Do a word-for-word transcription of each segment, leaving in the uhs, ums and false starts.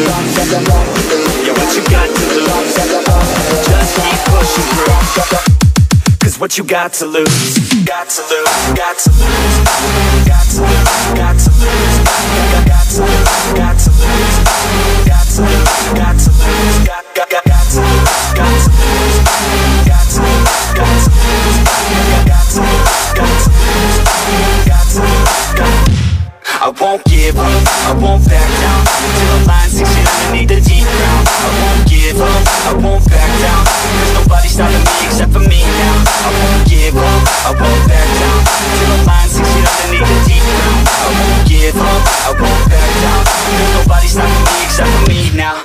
lose. You're what you got to lose. Just keep pushing through. Cause what you got to lose, got to lose, got to lose, got to lose, got to lose, got to lose, got to lose, got to lose. Got to lose, got got got got to lose, got to lose, got to lose, got to lose, got to lose, got to lose. I won't give up, I won't back down. Until the line sinks in, I need the deep ground. I won't give up, I won't back down. There's nobody stopping me except for me now. I won't give up, I won't back down. Until the line sinks in, I need the deep ground. I won't give up, I won't back down. There's nobody stopping me except for me now.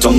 Don't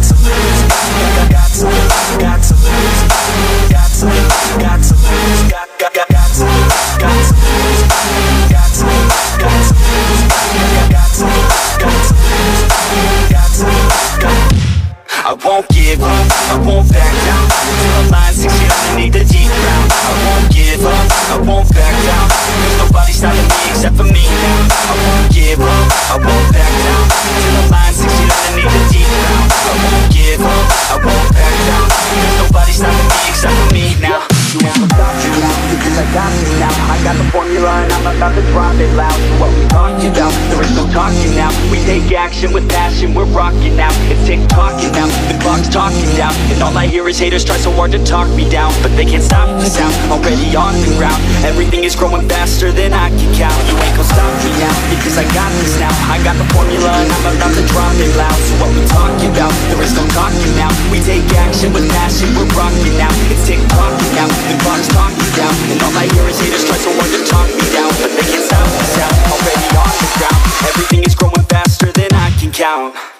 to lose, got to lose, got to lose, got to lose. Got to lose, got got got got to lose, got to lose, got to lose, got to lose, got to lose, got to lose, got to lose. I won't give up, I won't back down. Until the line sinks in, I need the deep ground. I won't give up, I won't back down. There's nobody stopping me except for me now. I won't give up, I won't back down. Until the line sinks in, I need the deep ground. I won't give up, I won't back down. There's nobody stopping me except for me now. You ever thought you lost it? Cause I got it now. I got the formula and I'm about to drop it loud. So what we talking about, there is no talking now. We take action with passion, we're rocking now. It's tick-tocking now, the clock's talking down. And all I hear is haters try so hard to talk me down. But they can't stop the sound, already on the ground. Everything is growing faster than I can count. You ain't gon' stop me now, because I got this now. I got the formula and I'm about to drop it loud. So what we talking about, there is no talking now. We take action with passion, we're rocking now. It's tick-tocking now. The clock's talking down, and all I hear is haters try so hard to talk me down. But they can't stop the sound, already on the ground. Everything is growing faster than I can count.